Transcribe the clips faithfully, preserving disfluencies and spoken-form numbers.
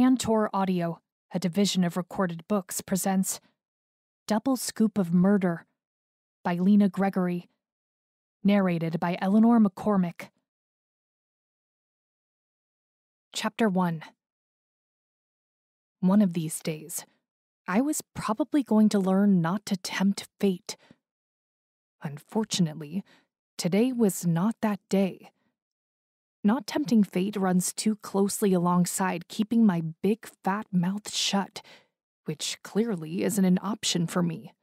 Cantor Audio, a division of Recorded Books, presents Double Scoop of Murder by Lena Gregory, narrated by Eleanor McCormick. Chapter one. One of these days, I was probably going to learn not to tempt fate. Unfortunately, today was not that day. Not tempting fate runs too closely alongside keeping my big fat mouth shut, which clearly isn't an option for me,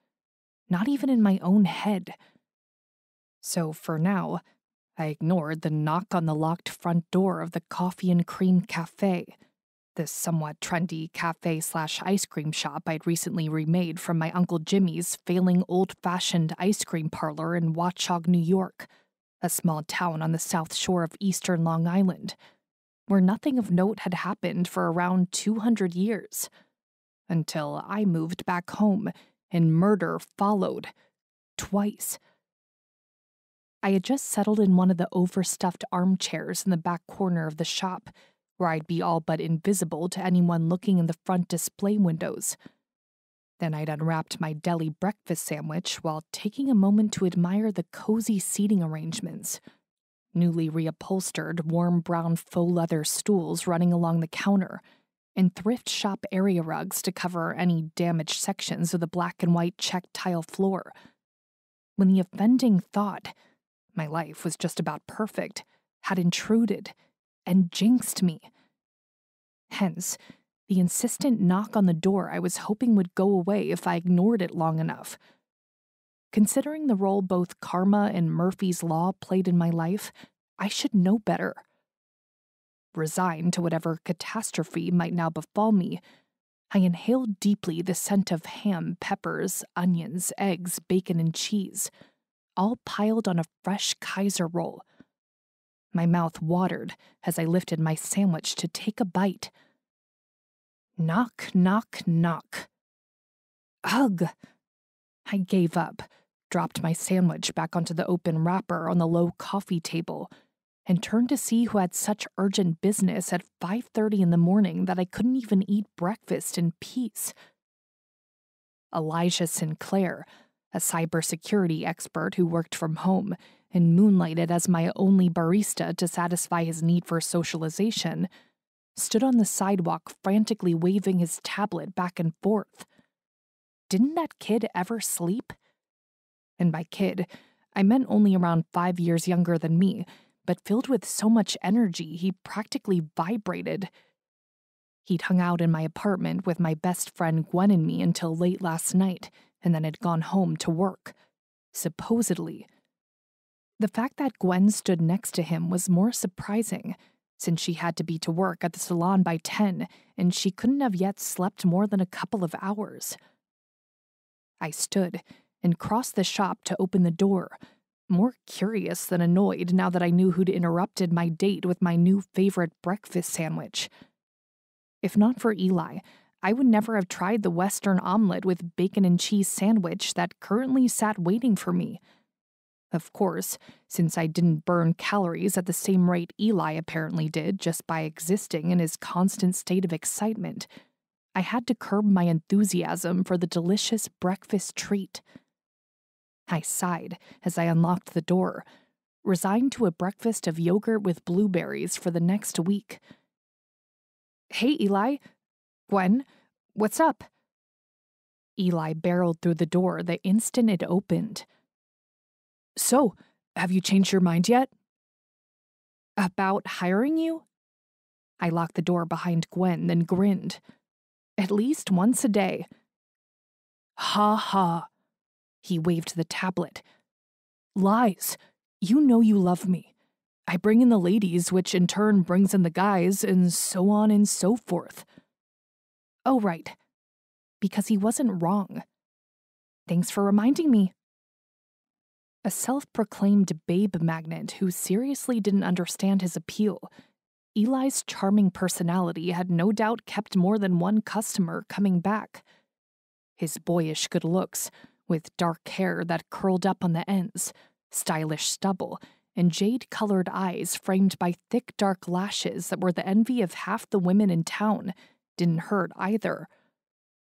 not even in my own head. So for now, I ignored the knock on the locked front door of the Coffee and Cream Cafe, this somewhat trendy cafe slash ice cream shop I'd recently remade from my Uncle Jimmy's failing old-fashioned ice cream parlor in Watchogue, New York, a small town on the south shore of eastern Long Island, where nothing of note had happened for around two hundred years, until I moved back home and murder followed, twice. I had just settled in one of the overstuffed armchairs in the back corner of the shop, where I'd be all but invisible to anyone looking in the front display windows. Then I'd unwrapped my deli breakfast sandwich while taking a moment to admire the cozy seating arrangements, newly reupholstered warm brown faux leather stools running along the counter, and thrift shop area rugs to cover any damaged sections of the black and white checked tile floor. When the offending thought, my life was just about perfect, had intruded and jinxed me. Hence, the insistent knock on the door I was hoping would go away if I ignored it long enough. Considering the role both karma and Murphy's Law played in my life, I should know better. Resigned to whatever catastrophe might now befall me, I inhaled deeply the scent of ham, peppers, onions, eggs, bacon, and cheese, all piled on a fresh Kaiser roll. My mouth watered as I lifted my sandwich to take a bite. Knock, knock, knock. Ugh! I gave up, dropped my sandwich back onto the open wrapper on the low coffee table, and turned to see who had such urgent business at five thirty in the morning that I couldn't even eat breakfast in peace. Elijah Sinclair, a cybersecurity expert who worked from home and moonlighted as my only barista to satisfy his need for socialization, stood on the sidewalk frantically waving his tablet back and forth. Didn't that kid ever sleep? And by kid, I meant only around five years younger than me, but filled with so much energy he practically vibrated. He'd hung out in my apartment with my best friend Gwen and me until late last night, and then had gone home to work, supposedly. The fact that Gwen stood next to him was more surprising, since she had to be to work at the salon by ten, and she couldn't have yet slept more than a couple of hours. I stood and crossed the shop to open the door, more curious than annoyed now that I knew who'd interrupted my date with my new favorite breakfast sandwich. If not for Eli, I would never have tried the Western omelet with bacon and cheese sandwich that currently sat waiting for me. Of course, since I didn't burn calories at the same rate Eli apparently did just by existing in his constant state of excitement, I had to curb my enthusiasm for the delicious breakfast treat. I sighed as I unlocked the door, resigned to a breakfast of yogurt with blueberries for the next week. "Hey, Eli. Gwen, what's up?" Eli barreled through the door the instant it opened. "So, have you changed your mind yet?" "About hiring you?" I locked the door behind Gwen, then grinned. "At least once a day." "Ha ha." He waved the tablet. "Lies. You know you love me. I bring in the ladies, which in turn brings in the guys, and so on and so forth." Oh, right. Because he wasn't wrong. Thanks for reminding me. A self-proclaimed babe magnet who seriously didn't understand his appeal, Eli's charming personality had no doubt kept more than one customer coming back. His boyish good looks, with dark hair that curled up on the ends, stylish stubble, and jade-colored eyes framed by thick dark lashes that were the envy of half the women in town, didn't hurt either.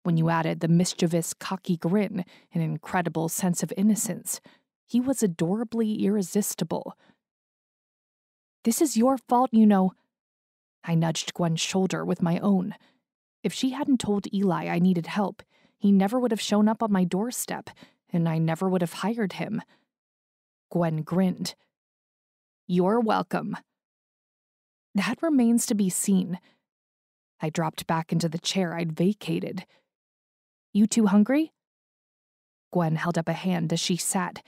When you added the mischievous, cocky grin and incredible sense of innocence, he was adorably irresistible. "This is your fault, you know." I nudged Gwen's shoulder with my own. If she hadn't told Eli I needed help, he never would have shown up on my doorstep, and I never would have hired him. Gwen grinned. "You're welcome." That remains to be seen. I dropped back into the chair I'd vacated. "You two hungry?" Gwen held up a hand as she sat.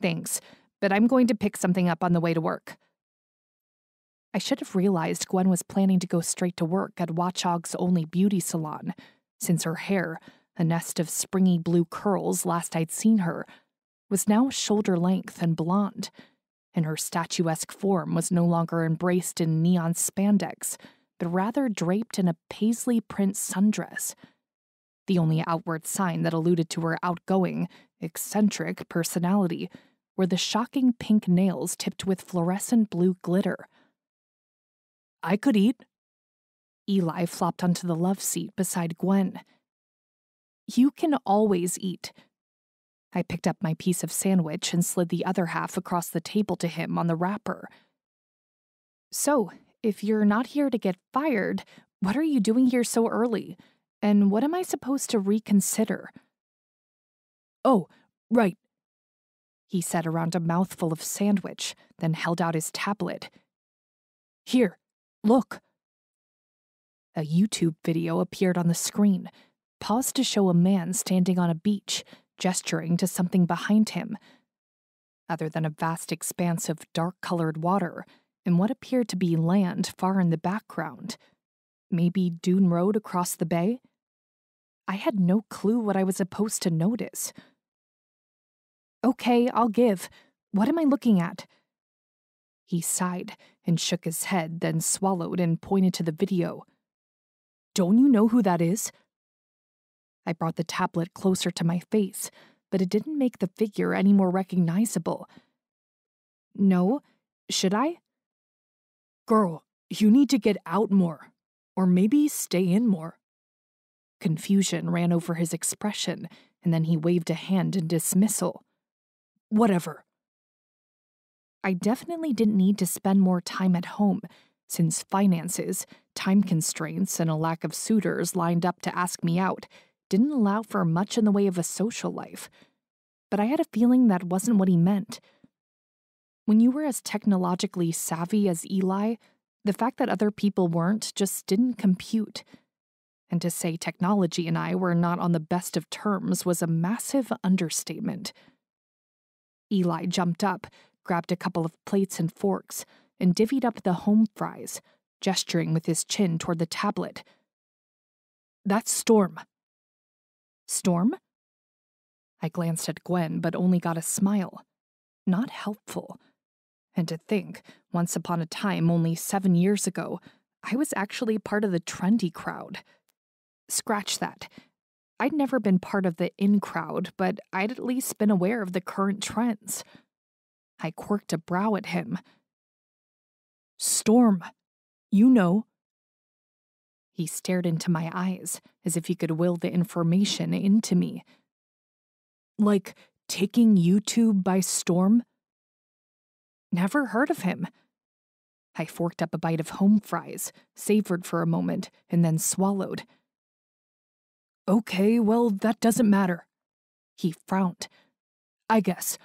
"Thanks, but I'm going to pick something up on the way to work." I should have realized Gwen was planning to go straight to work at Watchogue's only beauty salon, since her hair, a nest of springy blue curls last I'd seen her, was now shoulder-length and blonde, and her statuesque form was no longer embraced in neon spandex, but rather draped in a paisley print sundress. The only outward sign that alluded to her outgoing, eccentric personality were the shocking pink nails tipped with fluorescent blue glitter. "I could eat." Eli flopped onto the love seat beside Gwen. "You can always eat." I picked up my piece of sandwich and slid the other half across the table to him on the wrapper. "So, if you're not here to get fired, what are you doing here so early? And what am I supposed to reconsider?" "Oh, right," he said around a mouthful of sandwich, then held out his tablet. "Here, look." A YouTube video appeared on the screen, paused to show a man standing on a beach, gesturing to something behind him. Other than a vast expanse of dark-colored water and what appeared to be land far in the background, maybe Dune Road across the bay? I had no clue what I was supposed to notice. "Okay, I'll give. What am I looking at?" He sighed and shook his head, then swallowed and pointed to the video. "Don't you know who that is?" I brought the tablet closer to my face, but it didn't make the figure any more recognizable. "No, should I?" "Girl, you need to get out more, or maybe stay in more." Confusion ran over his expression, and then he waved a hand in dismissal. "Whatever." I definitely didn't need to spend more time at home, since finances, time constraints, and a lack of suitors lined up to ask me out didn't allow for much in the way of a social life. But I had a feeling that wasn't what he meant. When you were as technologically savvy as Eli, the fact that other people weren't just didn't compute. And to say technology and I were not on the best of terms was a massive understatement. Eli jumped up, grabbed a couple of plates and forks, and divvied up the home fries, gesturing with his chin toward the tablet. "That's Storm." "Storm?" I glanced at Gwen, but only got a smile. Not helpful. And to think, once upon a time only seven years ago, I was actually part of the trendy crowd. Scratch that. I'd never been part of the in crowd, but I'd at least been aware of the current trends. I quirked a brow at him. "Storm, you know." He stared into my eyes, as if he could will the information into me. "Like taking YouTube by storm?" "Never heard of him." I forked up a bite of home fries, savored for a moment, and then swallowed. "Okay, well, that doesn't matter." He frowned. "I guess.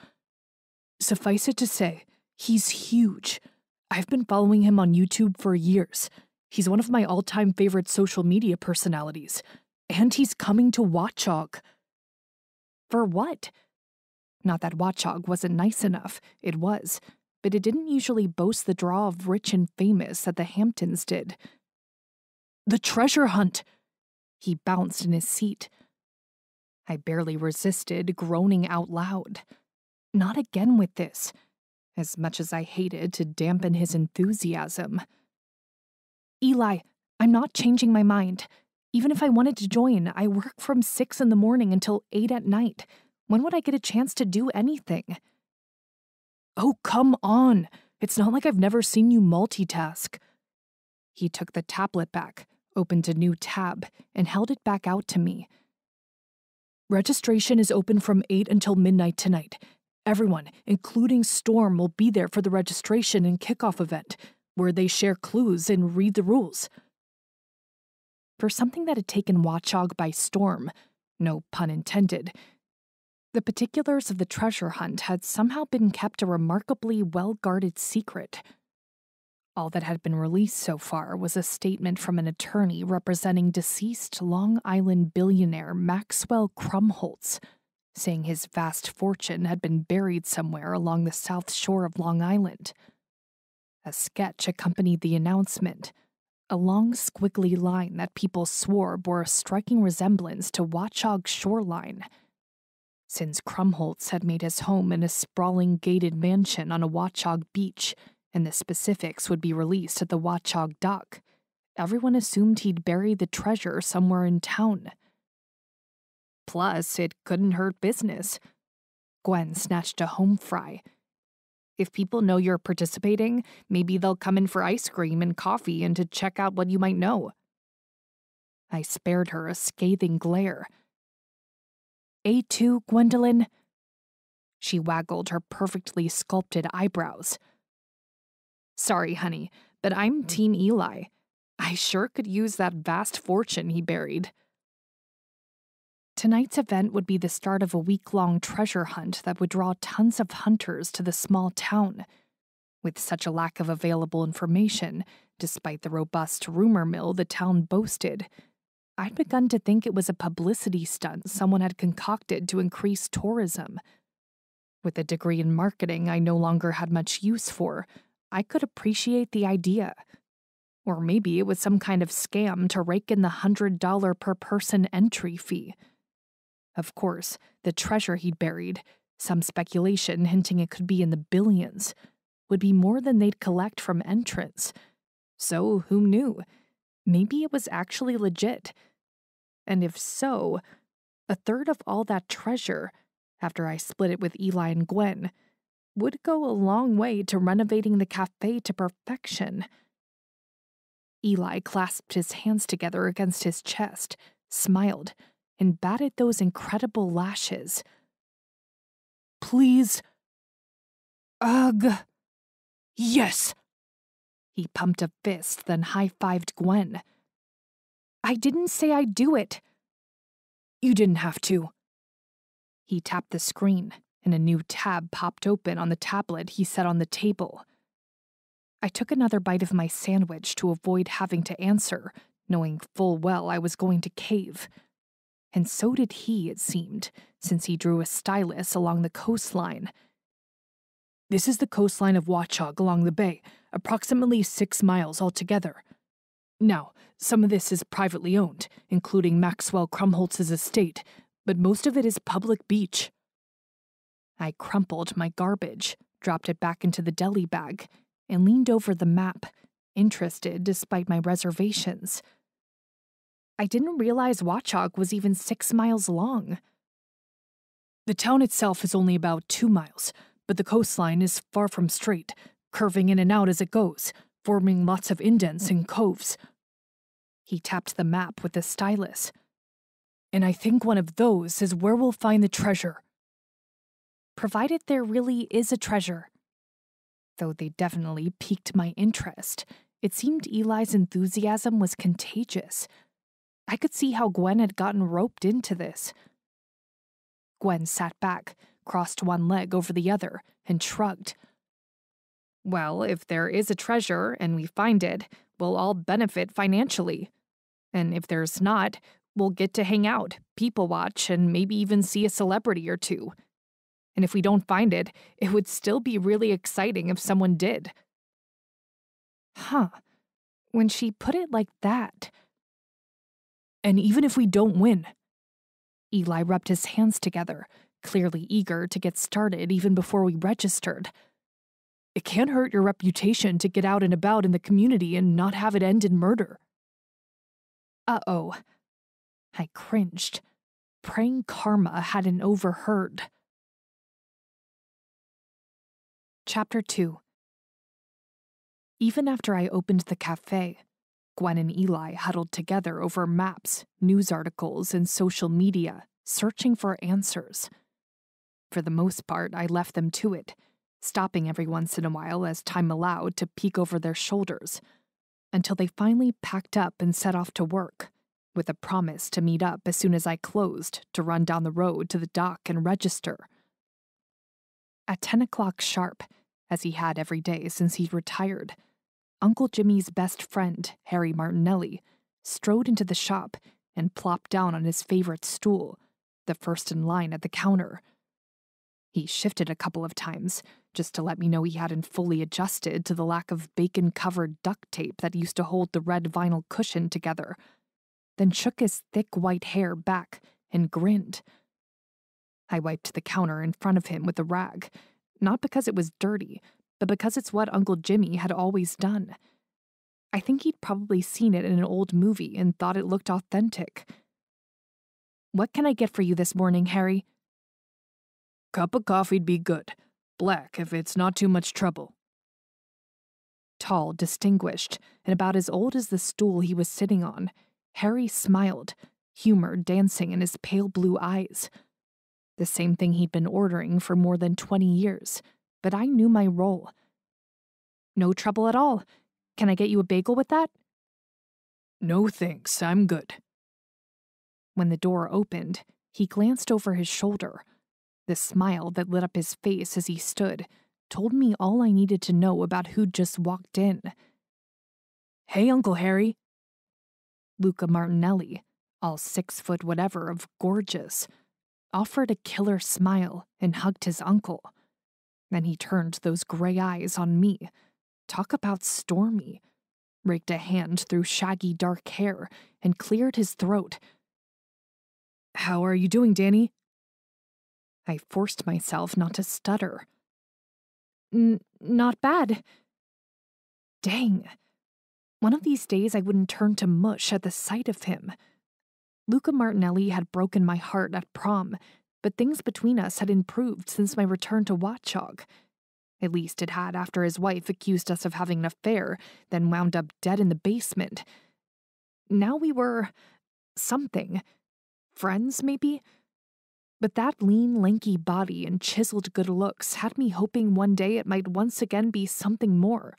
Suffice it to say, he's huge. I've been following him on YouTube for years. He's one of my all-time favorite social media personalities. And he's coming to Watchogue." "For what?" Not that Watchogue wasn't nice enough, it was, but it didn't usually boast the draw of rich and famous that the Hamptons did. "The treasure hunt!" He bounced in his seat. I barely resisted, groaning out loud. Not again with this, as much as I hated to dampen his enthusiasm. "Eli, I'm not changing my mind. Even if I wanted to join, I work from six in the morning until eight at night. When would I get a chance to do anything?" "Oh, come on. It's not like I've never seen you multitask." He took the tablet back, opened a new tab and held it back out to me. Registration is open from eight until midnight tonight. Everyone, including Storm, will be there for the registration and kickoff event, where they share clues and read the rules. For something that had taken Watchogue by storm, no pun intended, the particulars of the treasure hunt had somehow been kept a remarkably well-guarded secret. All that had been released so far was a statement from an attorney representing deceased Long Island billionaire Maxwell Crumbholtz, saying his vast fortune had been buried somewhere along the south shore of Long Island. A sketch accompanied the announcement, a long squiggly line that people swore bore a striking resemblance to Watchogue's shoreline. Since Crumbholtz had made his home in a sprawling gated mansion on a Watchogue beach, and the specifics would be released at the Watchogue dock, everyone assumed he'd buried the treasure somewhere in town. Plus, it couldn't hurt business. Gwen snatched a home fry. If people know you're participating, maybe they'll come in for ice cream and coffee and to check out what you might know. I spared her a scathing glare. A two, Gwendolyn? She waggled her perfectly sculpted eyebrows. Sorry, honey, but I'm Team Eli. I sure could use that vast fortune he buried. Tonight's event would be the start of a week-long treasure hunt that would draw tons of hunters to the small town. With such a lack of available information, despite the robust rumor mill the town boasted, I'd begun to think it was a publicity stunt someone had concocted to increase tourism. With a degree in marketing I no longer had much use for, I could appreciate the idea. Or maybe it was some kind of scam to rake in the one hundred dollars per person entry fee. Of course, the treasure he'd buried, some speculation hinting it could be in the billions, would be more than they'd collect from entrants. So who knew? Maybe it was actually legit. And if so, a third of all that treasure, after I split it with Eli and Gwen, would go a long way to renovating the cafe to perfection. Eli clasped his hands together against his chest, smiled, and batted those incredible lashes. Please. Ugh. Yes. He pumped a fist, then high-fived Gwen. I didn't say I'd do it. You didn't have to. He tapped the screen, and a new tab popped open on the tablet he set on the table. I took another bite of my sandwich to avoid having to answer, knowing full well I was going to cave. And so did he, it seemed, since he drew a stylus along the coastline. This is the coastline of Watchogue along the bay, approximately six miles altogether. Now, some of this is privately owned, including Maxwell Crumbholtz's estate, but most of it is public beach. I crumpled my garbage, dropped it back into the deli bag, and leaned over the map, interested despite my reservations. I didn't realize Watchogue was even six miles long. The town itself is only about two miles, but the coastline is far from straight, curving in and out as it goes, forming lots of indents and coves. He tapped the map with a stylus. And I think one of those is where we'll find the treasure. Provided there really is a treasure. Though they definitely piqued my interest, it seemed Eli's enthusiasm was contagious. I could see how Gwen had gotten roped into this. Gwen sat back, crossed one leg over the other, and shrugged. Well, if there is a treasure and we find it, we'll all benefit financially. And if there's not, we'll get to hang out, people watch, and maybe even see a celebrity or two. And if we don't find it, it would still be really exciting if someone did. Huh. When she put it like that. And even if we don't win. Eli rubbed his hands together, clearly eager to get started even before we registered. It can't hurt your reputation to get out and about in the community and not have it end in murder. Uh-oh. I cringed, praying karma hadn't overheard. Chapter two. Even after I opened the cafe, Gwen and Eli huddled together over maps, news articles, and social media, searching for answers. For the most part, I left them to it, stopping every once in a while as time allowed to peek over their shoulders, until they finally packed up and set off to work, with a promise to meet up as soon as I closed to run down the road to the dock and register. At ten o'clock sharp, as he had every day since he'd retired, Uncle Jimmy's best friend, Harry Martinelli, strode into the shop and plopped down on his favorite stool, the first in line at the counter. He shifted a couple of times, just to let me know he hadn't fully adjusted to the lack of bacon-covered duct tape that used to hold the red vinyl cushion together, then shook his thick white hair back and grinned. I wiped the counter in front of him with a rag, not because it was dirty, but because it's what Uncle Jimmy had always done. I think he'd probably seen it in an old movie and thought it looked authentic. "What can I get for you this morning, Harry?" "Cup of coffee'd be good. Black, if it's not too much trouble." Tall, distinguished, and about as old as the stool he was sitting on, Harry smiled, humor dancing in his pale blue eyes. The same thing he'd been ordering for more than twenty years, but I knew my role. "No trouble at all. Can I get you a bagel with that?" "No thanks, I'm good." When the door opened, he glanced over his shoulder. The smile that lit up his face as he stood told me all I needed to know about who'd just walked in. "Hey, Uncle Harry." Luca Martinelli, all six foot whatever of gorgeous, offered a killer smile and hugged his uncle. Then he turned those gray eyes on me. Talk about stormy. Raked a hand through shaggy dark hair and cleared his throat. "How are you doing, Danny?" I forced myself not to stutter. N- not bad. Dang. One of these days I wouldn't turn to mush at the sight of him. Luca Martinelli had broken my heart at prom, but things between us had improved since my return to Watchogue. At least it had after his wife accused us of having an affair, then wound up dead in the basement. Now we were... something. Friends, maybe? But that lean, lanky body and chiseled good looks had me hoping one day it might once again be something more.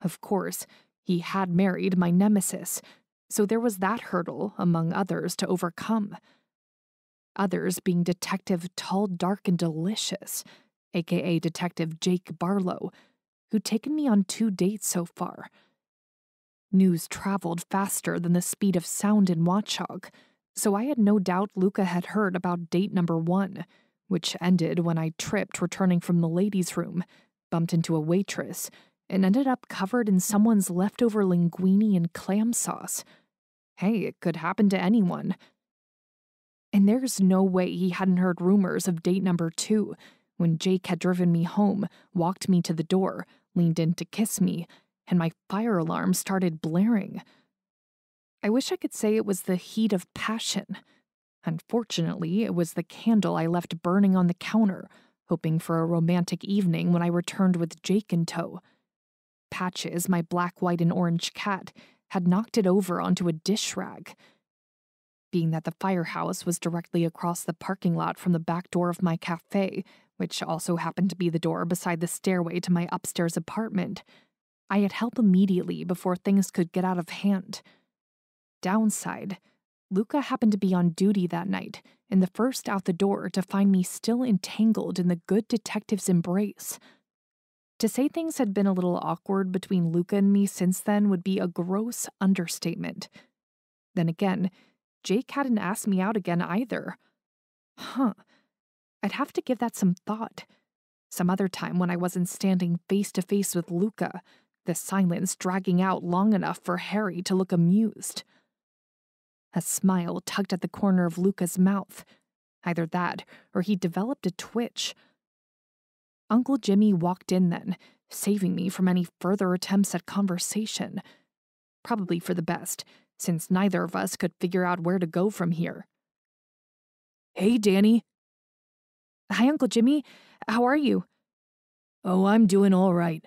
Of course, he had married my nemesis, so there was that hurdle, among others, to overcome. Others being Detective Tall, Dark, and Delicious, aka Detective Jake Barlow, who'd taken me on two dates so far. News traveled faster than the speed of sound in Watchogue, so I had no doubt Luca had heard about date number one, which ended when I tripped returning from the ladies' room, bumped into a waitress, and ended up covered in someone's leftover linguine and clam sauce. Hey, it could happen to anyone. And there's no way he hadn't heard rumors of date number two, when Jake had driven me home, walked me to the door, leaned in to kiss me, and my fire alarm started blaring. I wish I could say it was the heat of passion. Unfortunately, it was the candle I left burning on the counter, hoping for a romantic evening when I returned with Jake in tow. Patches, my black, white, and orange cat, had knocked it over onto a dish rag. Being that the firehouse was directly across the parking lot from the back door of my cafe, which also happened to be the door beside the stairway to my upstairs apartment, I had help immediately before things could get out of hand. Downside, Luca happened to be on duty that night, and the first out the door to find me still entangled in the good detective's embrace. To say things had been a little awkward between Luca and me since then would be a gross understatement. Then again, Jake hadn't asked me out again either. Huh. I'd have to give that some thought. Some other time when I wasn't standing face to face with Luca, the silence dragging out long enough for Harry to look amused. A smile tugged at the corner of Luca's mouth. Either that, or he developed a twitch. Uncle Jimmy walked in then, saving me from any further attempts at conversation. Probably for the best, since neither of us could figure out where to go from here. "Hey, Danny." "Hi, Uncle Jimmy. How are you?" "Oh, I'm doing all right."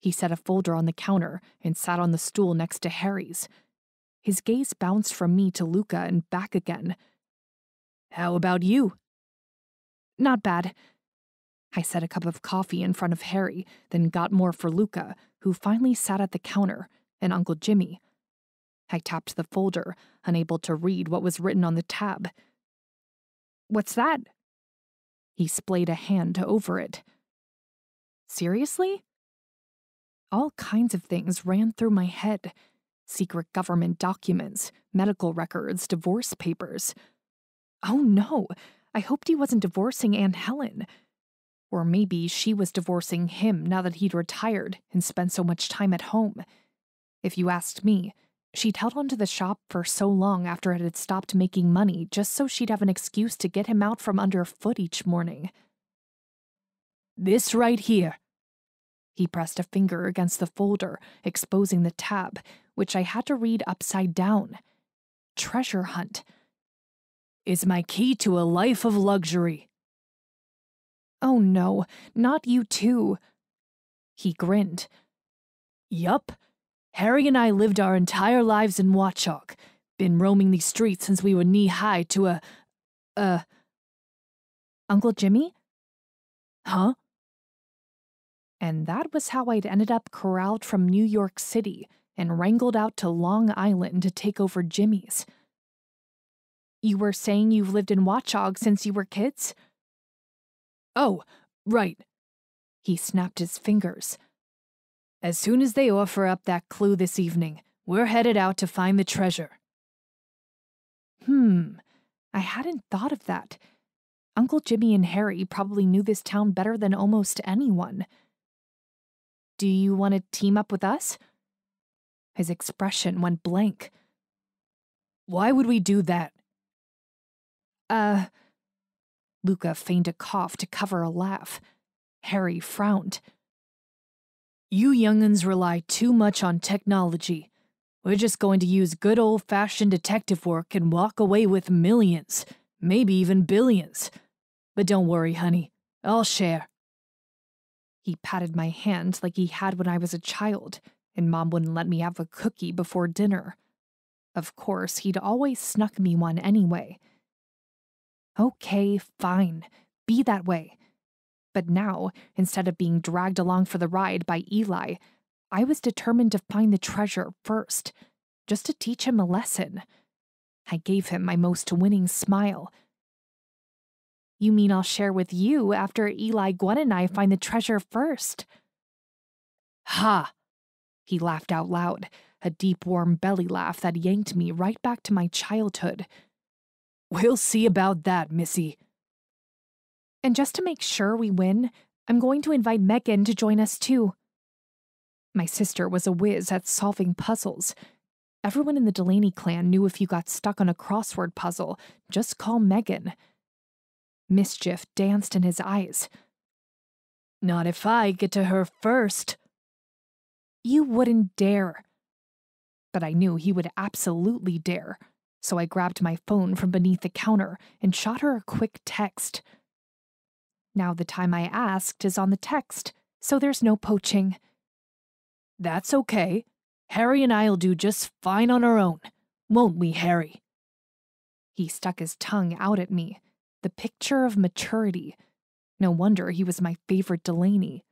He set a folder on the counter and sat on the stool next to Harry's. His gaze bounced from me to Luca and back again. How about you? Not bad. I set a cup of coffee in front of Harry, then got more for Luca, who finally sat at the counter, and Uncle Jimmy. I tapped the folder, unable to read what was written on the tab. What's that? He splayed a hand over it. Seriously? All kinds of things ran through my head. Secret government documents, medical records, divorce papers. Oh no, I hoped he wasn't divorcing Aunt Helen. Or maybe she was divorcing him now that he'd retired and spent so much time at home. If you asked me, she'd held on to the shop for so long after it had stopped making money just so she'd have an excuse to get him out from underfoot each morning. This right here. He pressed a finger against the folder, exposing the tab, which I had to read upside down. Treasure hunt. Is my key to a life of luxury. Oh no, not you too. He grinned. Yup. Harry and I lived our entire lives in Watchogue. Been roaming these streets since we were knee-high to a... a... Uncle Jimmy? Huh? And that was how I'd ended up corralled from New York City and wrangled out to Long Island to take over Jimmy's. You were saying you've lived in Watchogue since you were kids? Oh, right. He snapped his fingers. As soon as they offer up that clue this evening, we're headed out to find the treasure. Hmm, I hadn't thought of that. Uncle Jimmy and Harry probably knew this town better than almost anyone. Do you want to team up with us? His expression went blank. Why would we do that? Uh... Luca feigned a cough to cover a laugh. Harry frowned. You young'uns rely too much on technology. We're just going to use good old-fashioned detective work and walk away with millions, maybe even billions. But don't worry, honey. I'll share. He patted my hand like he had when I was a child, and Mom wouldn't let me have a cookie before dinner. Of course, he'd always snuck me one anyway. Okay, fine. Be that way. But now, instead of being dragged along for the ride by Eli, I was determined to find the treasure first, just to teach him a lesson. I gave him my most winning smile. You mean I'll share with you after Eli, Gwen, and I find the treasure first? Ha! He laughed out loud, a deep, warm belly laugh that yanked me right back to my childhood. We'll see about that, Missy. And just to make sure we win, I'm going to invite Megan to join us too. My sister was a whiz at solving puzzles. Everyone in the Delaney clan knew if you got stuck on a crossword puzzle, just call Megan. Mischief danced in his eyes. Not if I get to her first. You wouldn't dare. But I knew he would absolutely dare. So I grabbed my phone from beneath the counter and shot her a quick text. Now the time I asked is on the text, so there's no poaching. That's okay. Harry and I'll do just fine on our own, won't we, Harry? He stuck his tongue out at me, the picture of maturity. No wonder he was my favorite Delaney.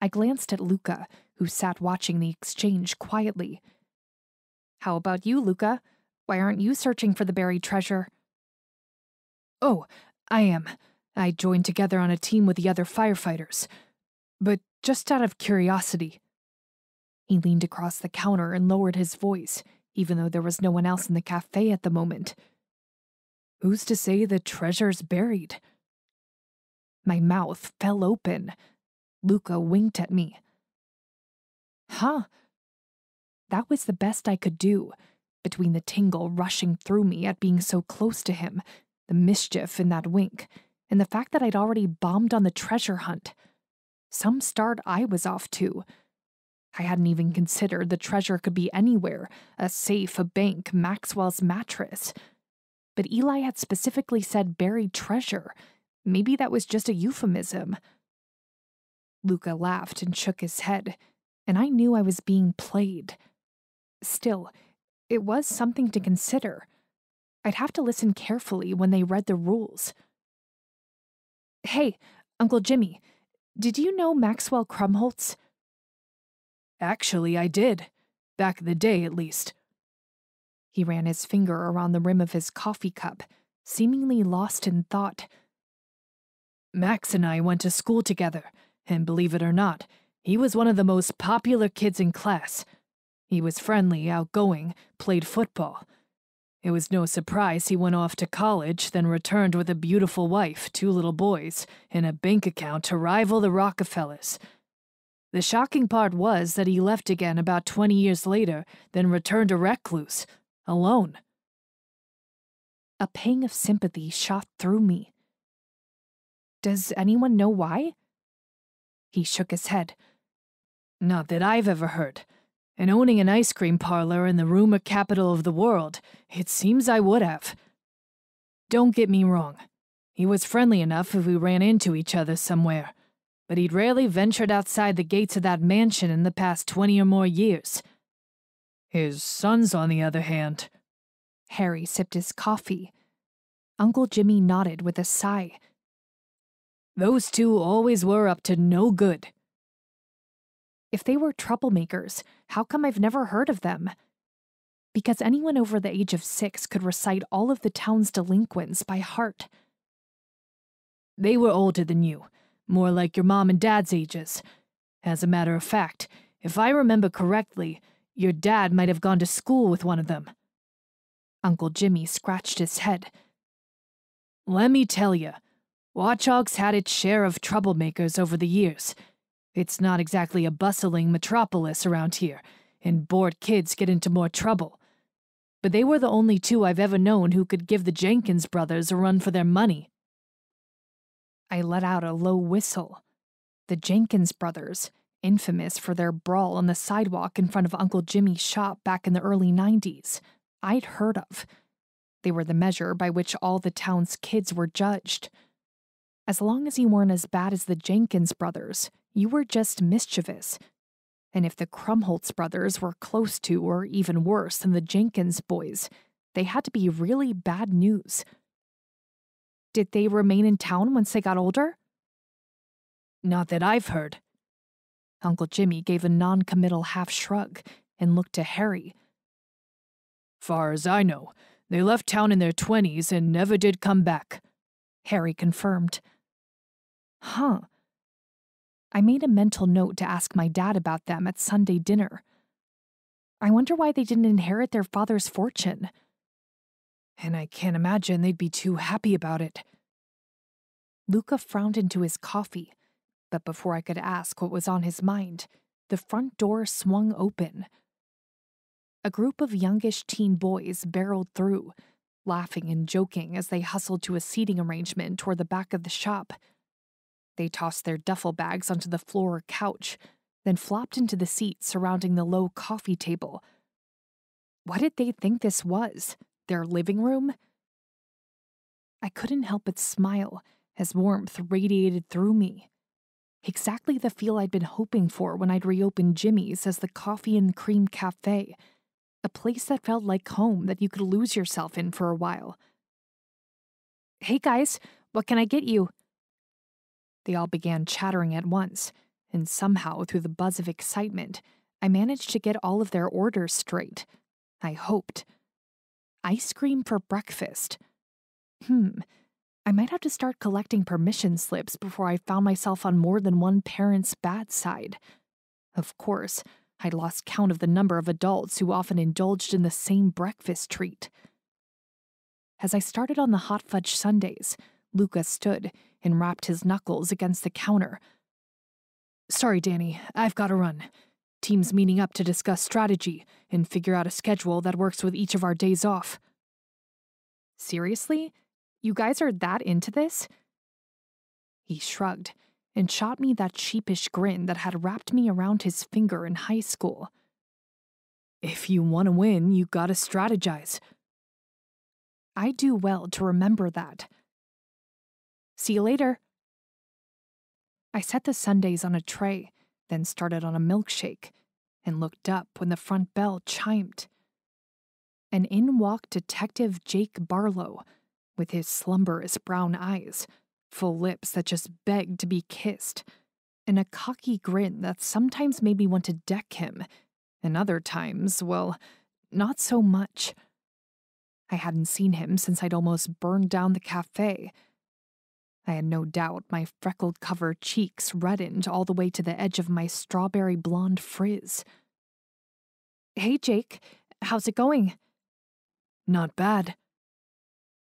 I glanced at Luca, who sat watching the exchange quietly. How about you, Luca? Why aren't you searching for the buried treasure? Oh, I am. I joined together on a team with the other firefighters. But just out of curiosity. He leaned across the counter and lowered his voice, even though there was no one else in the cafe at the moment. Who's to say the treasure's buried? My mouth fell open. Luca winked at me. Huh? That was the best I could do. Between the tingle rushing through me at being so close to him, the mischief in that wink, and the fact that I'd already bombed on the treasure hunt. Some start I was off to. I hadn't even considered the treasure could be anywhere, a safe, a bank, Maxwell's mattress. But Eli had specifically said buried treasure. Maybe that was just a euphemism. Luca laughed and shook his head, and I knew I was being played. Still, it was something to consider. I'd have to listen carefully when they read the rules. Hey, Uncle Jimmy, did you know Maxwell Crumbholtz? Actually, I did. Back in the day, at least. He ran his finger around the rim of his coffee cup, seemingly lost in thought. Max and I went to school together, and believe it or not, he was one of the most popular kids in class. He was friendly, outgoing, played football. It was no surprise he went off to college, then returned with a beautiful wife, two little boys, and a bank account to rival the Rockefellers. The shocking part was that he left again about twenty years later, then returned a recluse, alone. A pang of sympathy shot through me. Does anyone know why? He shook his head. Not that I've ever heard. And owning an ice cream parlor in the rumor capital of the world, it seems I would have. Don't get me wrong. He was friendly enough if we ran into each other somewhere, but he'd rarely ventured outside the gates of that mansion in the past twenty or more years. His sons, on the other hand. Harry sipped his coffee. Uncle Jimmy nodded with a sigh. Those two always were up to no good. If they were troublemakers, how come I've never heard of them? Because anyone over the age of six could recite all of the town's delinquents by heart. They were older than you, more like your mom and dad's ages. As a matter of fact, if I remember correctly, your dad might have gone to school with one of them. Uncle Jimmy scratched his head. Let me tell you, Watchogue's had its share of troublemakers over the years. It's not exactly a bustling metropolis around here, and bored kids get into more trouble. But they were the only two I've ever known who could give the Jenkins brothers a run for their money. I let out a low whistle. The Jenkins brothers, infamous for their brawl on the sidewalk in front of Uncle Jimmy's shop back in the early nineties, I'd heard of. They were the measure by which all the town's kids were judged. As long as you weren't as bad as the Jenkins brothers, you were just mischievous, and if the Crumbholtz brothers were close to or even worse than the Jenkins boys, they had to be really bad news. Did they remain in town once they got older? Not that I've heard. Uncle Jimmy gave a non-committal half-shrug and looked to Harry. Far as I know, they left town in their twenties and never did come back, Harry confirmed. Huh. I made a mental note to ask my dad about them at Sunday dinner. I wonder why they didn't inherit their father's fortune. And I can't imagine they'd be too happy about it. Luca frowned into his coffee, but before I could ask what was on his mind, the front door swung open. A group of youngish teen boys barreled through, laughing and joking as they hustled to a seating arrangement toward the back of the shop. They tossed their duffel bags onto the floor or couch, then flopped into the seats surrounding the low coffee table. What did they think this was? Their living room? I couldn't help but smile as warmth radiated through me. Exactly the feel I'd been hoping for when I'd reopened Jimmy's as the Coffee and Cream Cafe, a place that felt like home that you could lose yourself in for a while. Hey guys, what can I get you? They all began chattering at once, and somehow, through the buzz of excitement, I managed to get all of their orders straight. I hoped. Ice cream for breakfast. Hmm, I might have to start collecting permission slips before I found myself on more than one parent's bad side. Of course, I'd lost count of the number of adults who often indulged in the same breakfast treat. As I started on the hot fudge sundaes, Luca stood and rapped his knuckles against the counter. Sorry, Danny, I've got to run. Team's meeting up to discuss strategy and figure out a schedule that works with each of our days off. Seriously? You guys are that into this? He shrugged and shot me that sheepish grin that had wrapped me around his finger in high school. If you want to win, you gotta strategize. I do well to remember that. See you later. I set the sundaes on a tray, then started on a milkshake, and looked up when the front bell chimed. And in walked Detective Jake Barlow, with his slumberous brown eyes, full lips that just begged to be kissed, and a cocky grin that sometimes made me want to deck him, and other times, well, not so much. I hadn't seen him since I'd almost burned down the cafe. I had no doubt my freckled-covered cheeks reddened all the way to the edge of my strawberry blonde frizz. "Hey, Jake, how's it going?" "Not bad."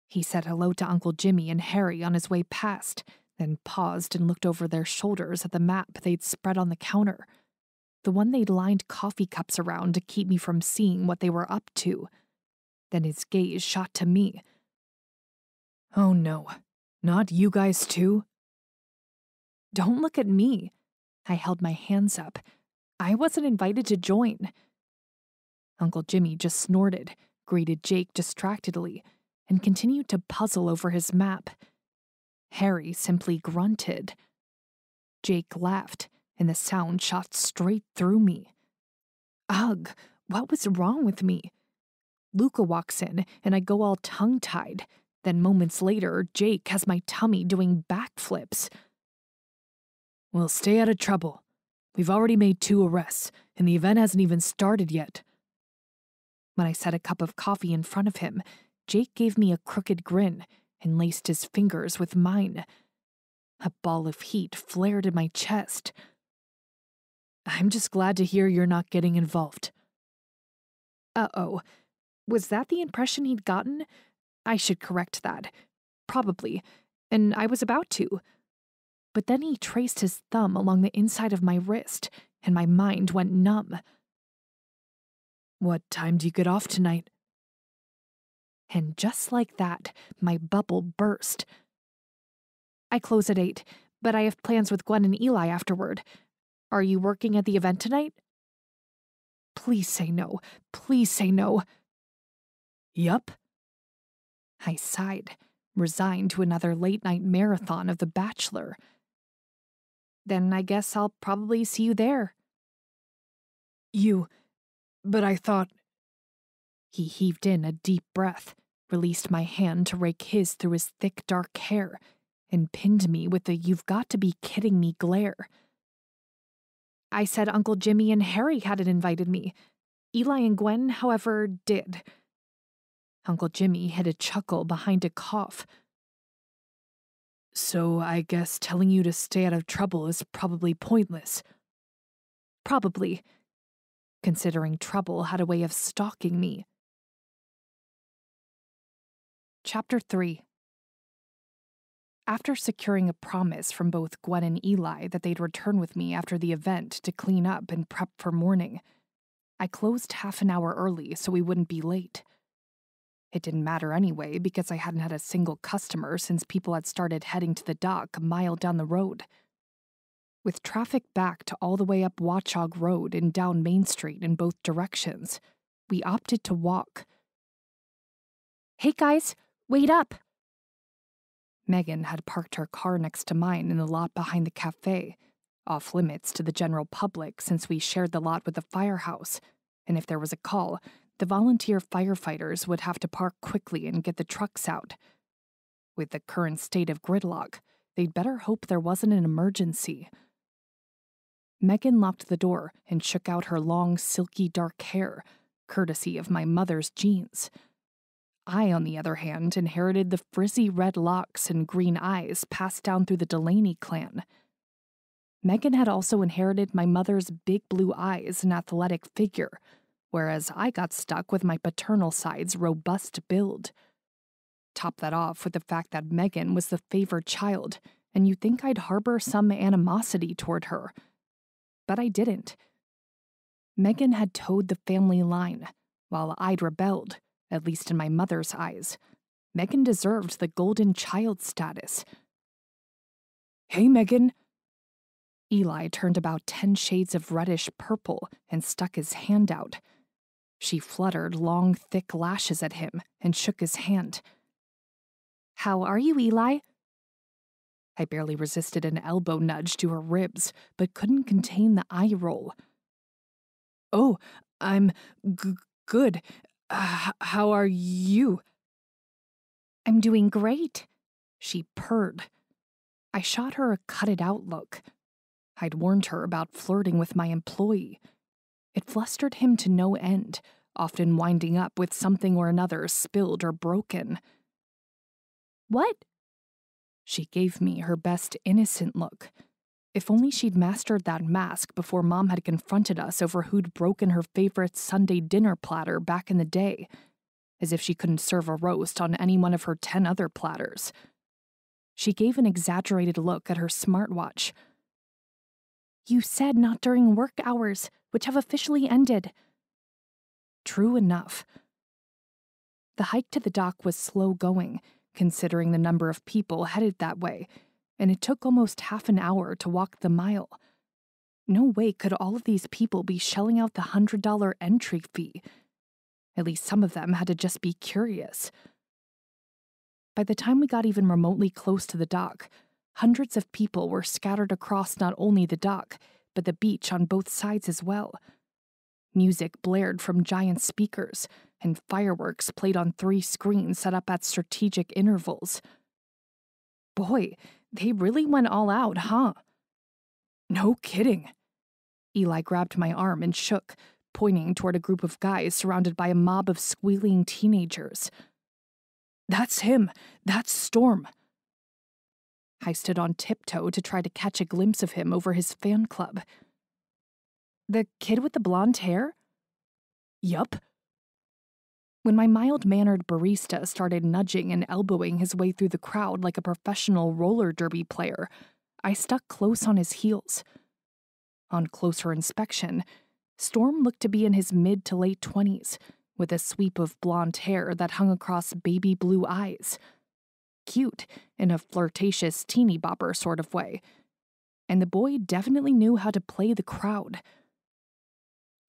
He said hello to Uncle Jimmy and Harry on his way past, then paused and looked over their shoulders at the map they'd spread on the counter, the one they'd lined coffee cups around to keep me from seeing what they were up to. Then his gaze shot to me. "Oh no, not you guys too?" "Don't look at me." I held my hands up. I wasn't invited to join. Uncle Jimmy just snorted, greeted Jake distractedly, and continued to puzzle over his map. Harry simply grunted. Jake laughed, and the sound shot straight through me. Ugh, what was wrong with me? Luca walks in, and I go all tongue-tied. Then moments later, Jake has my tummy doing backflips. "We'll stay out of trouble. We've already made two arrests, and the event hasn't even started yet." When I set a cup of coffee in front of him, Jake gave me a crooked grin and laced his fingers with mine. A ball of heat flared in my chest. "I'm just glad to hear you're not getting involved." Uh-oh. Was that the impression he'd gotten? I should correct that. Probably. And I was about to. But then he traced his thumb along the inside of my wrist, and my mind went numb. "What time do you get off tonight?" And just like that, my bubble burst. "I close at eight, but I have plans with Gwen and Eli afterward. Are you working at the event tonight?" Please say no. Please say no. "Yup." I sighed, resigned to another late-night marathon of The Bachelor. "Then I guess I'll probably see you there." You... but I thought... He heaved in a deep breath, released my hand to rake his through his thick, dark hair, and pinned me with the you've-got-to-be-kidding-me glare. "I said Uncle Jimmy and Harry hadn't invited me. Eli and Gwen, however, did." Uncle Jimmy hid a chuckle behind a cough. "So I guess telling you to stay out of trouble is probably pointless." Probably, considering trouble had a way of stalking me. Chapter three. After securing a promise from both Gwen and Eli that they'd return with me after the event to clean up and prep for morning, I closed half an hour early so we wouldn't be late. It didn't matter anyway because I hadn't had a single customer since people had started heading to the dock a mile down the road. With traffic backed all the way up Watchogue Road and down Main Street in both directions, we opted to walk. "Hey guys, wait up!" Megan had parked her car next to mine in the lot behind the cafe, off limits to the general public since we shared the lot with the firehouse, and if there was a call, the volunteer firefighters would have to park quickly and get the trucks out. With the current state of gridlock, they'd better hope there wasn't an emergency. Megan locked the door and shook out her long, silky dark hair, courtesy of my mother's jeans. I, on the other hand, inherited the frizzy red locks and green eyes passed down through the Delaney clan. Megan had also inherited my mother's big blue eyes and athletic figure, whereas I got stuck with my paternal side's robust build. Top that off with the fact that Megan was the favored child, and you'd think I'd harbor some animosity toward her. But I didn't. Megan had towed the family line, while I'd rebelled, at least in my mother's eyes. Megan deserved the golden child status. "Hey, Megan!" Eli turned about ten shades of reddish purple and stuck his hand out. She fluttered long, thick lashes at him and shook his hand. "How are you, Eli?" I barely resisted an elbow nudge to her ribs, but couldn't contain the eye roll. "Oh, I'm g good. Uh, how are you?" "I'm doing great," she purred. I shot her a cut-it-out look. I'd warned her about flirting with my employee. It flustered him to no end, often winding up with something or another spilled or broken. "What?" She gave me her best innocent look. If only she'd mastered that mask before Mom had confronted us over who'd broken her favorite Sunday dinner platter back in the day. As if she couldn't serve a roast on any one of her ten other platters. She gave an exaggerated look at her smartwatch. "You said not during work hours, which have officially ended." True enough. The hike to the dock was slow going, considering the number of people headed that way, and it took almost half an hour to walk the mile. No way could all of these people be shelling out the one hundred dollar entry fee. At least some of them had to just be curious. By the time we got even remotely close to the dock, hundreds of people were scattered across not only the dock, but the beach on both sides as well. Music blared from giant speakers, and fireworks played on three screens set up at strategic intervals. Boy, they really went all out, huh? No kidding. Eli grabbed my arm and shook, pointing toward a group of guys surrounded by a mob of squealing teenagers. "That's him. That's Storm." I stood on tiptoe to try to catch a glimpse of him over his fan club. "The kid with the blonde hair?" "Yup." When my mild-mannered barista started nudging and elbowing his way through the crowd like a professional roller derby player, I stuck close on his heels. On closer inspection, Storm looked to be in his mid to late twenties, with a sweep of blonde hair that hung across baby blue eyes. Cute, in a flirtatious teeny bopper sort of way. And the boy definitely knew how to play the crowd.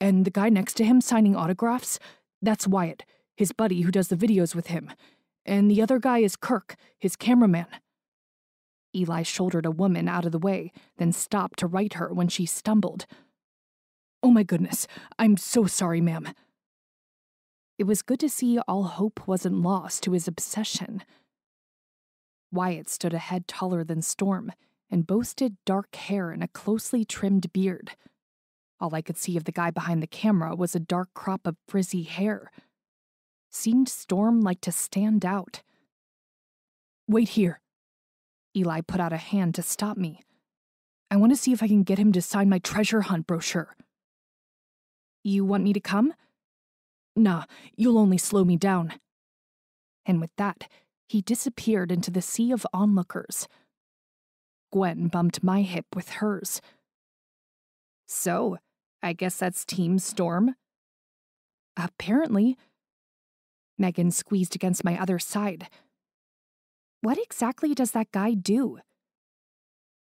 "And the guy next to him signing autographs? That's Wyatt, his buddy who does the videos with him. And the other guy is Kirk, his cameraman." Eli shouldered a woman out of the way, then stopped to right her when she stumbled. "Oh my goodness, I'm so sorry, ma'am." It was good to see all hope wasn't lost to his obsession. Wyatt stood a head taller than Storm and boasted dark hair and a closely trimmed beard. All I could see of the guy behind the camera was a dark crop of frizzy hair. Seemed Storm like to stand out. "Wait here." Eli put out a hand to stop me. "I want to see if I can get him to sign my treasure hunt brochure." "You want me to come?" "Nah, you'll only slow me down." And with that, he disappeared into the sea of onlookers. Gwen bumped my hip with hers. "So, I guess that's Team Storm?" "Apparently." Megan squeezed against my other side. "What exactly does that guy do?"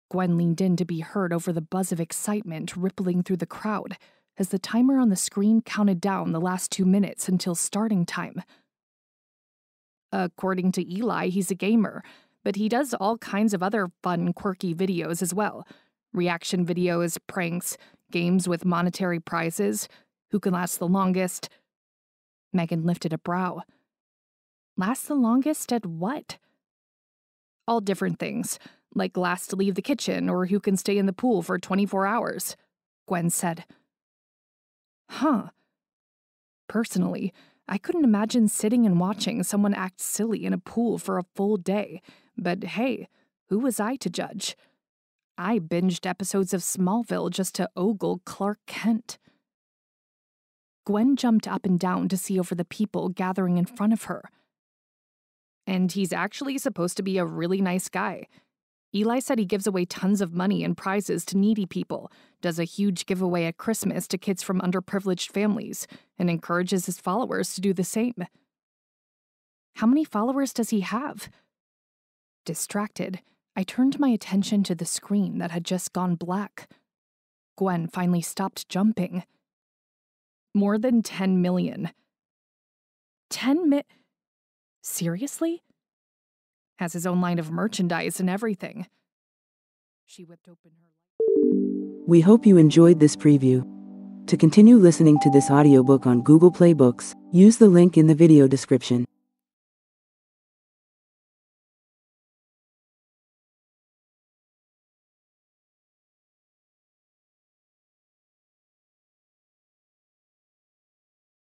Gwen leaned in to be heard over the buzz of excitement rippling through the crowd as the timer on the screen counted down the last two minutes until starting time. "According to Eli, he's a gamer, but he does all kinds of other fun, quirky videos as well. Reaction videos, pranks, games with monetary prizes, who can last the longest..." Megan lifted a brow. "Last the longest at what?" "All different things, like last to leave the kitchen or who can stay in the pool for twenty-four hours, Gwen said. Huh. Personally, I couldn't imagine sitting and watching someone act silly in a pool for a full day, but hey, who was I to judge? I binged episodes of Smallville just to ogle Clark Kent. Gwen jumped up and down to see over the people gathering in front of her. "And he's actually supposed to be a really nice guy. Eli said he gives away tons of money and prizes to needy people, does a huge giveaway at Christmas to kids from underprivileged families, and encourages his followers to do the same." "How many followers does he have?" Distracted, I turned my attention to the screen that had just gone black. Gwen finally stopped jumping. "More than ten million. Ten mi- Seriously? Has his own line of merchandise and everything. She whipped open her light. We hope you enjoyed this preview. To continue listening to this audiobook on Google Play Books, use the link in the video description.